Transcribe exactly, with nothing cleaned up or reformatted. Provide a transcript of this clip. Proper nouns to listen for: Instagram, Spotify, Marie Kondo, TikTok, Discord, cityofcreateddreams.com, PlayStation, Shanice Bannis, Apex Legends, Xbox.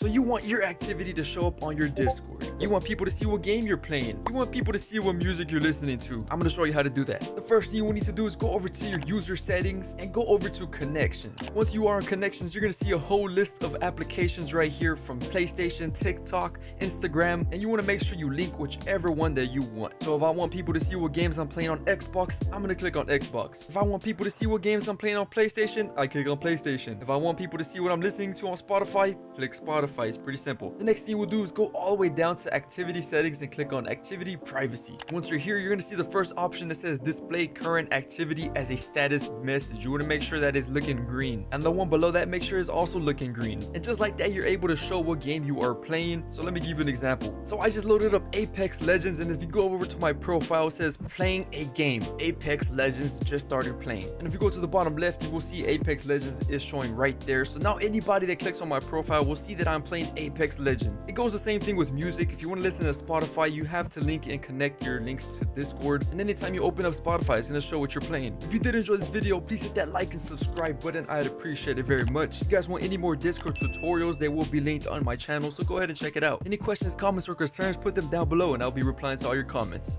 So you want your activity to show up on your Discord. You want people to see what game you're playing. You want people to see what music you're listening to. I'm gonna show you how to do that. The first thing you will need to do is go over to your user settings and go over to connections. Once you are in connections, you're gonna see a whole list of applications right here from PlayStation, TikTok, Instagram, and you wanna make sure you link whichever one that you want. So if I want people to see what games I'm playing on Xbox, I'm gonna click on Xbox. If I want people to see what games I'm playing on PlayStation, I click on PlayStation. If I want people to see what I'm listening to on Spotify, click Spotify. It's pretty simple. The next thing we'll do is go all the way down to activity settings and click on activity privacy. Once you're here, you're going to see the first option that says display current activity as a status message. You want to make sure that is looking green, and the one below that, make sure is also looking green. And just like that, you're able to show what game you are playing. So let me give you an example. So I just loaded up Apex Legends, and if you go over to my profile, it says playing a game. Apex Legends just started playing. And if you go to the bottom left, you will see Apex Legends is showing right there. So now anybody that clicks on my profile will see that I'm playing Apex Legends. It goes the same thing with music. If you want to listen to Spotify, you have to link and connect your links to Discord, and anytime you open up Spotify, it's going to show what you're playing. If you did enjoy this video, please hit that like and subscribe button. I'd appreciate it very much. If you guys want any more Discord tutorials, they will be linked on my channel, so go ahead and check it out. Any questions, comments, or concerns, put them down below, and I'll be replying to all your comments.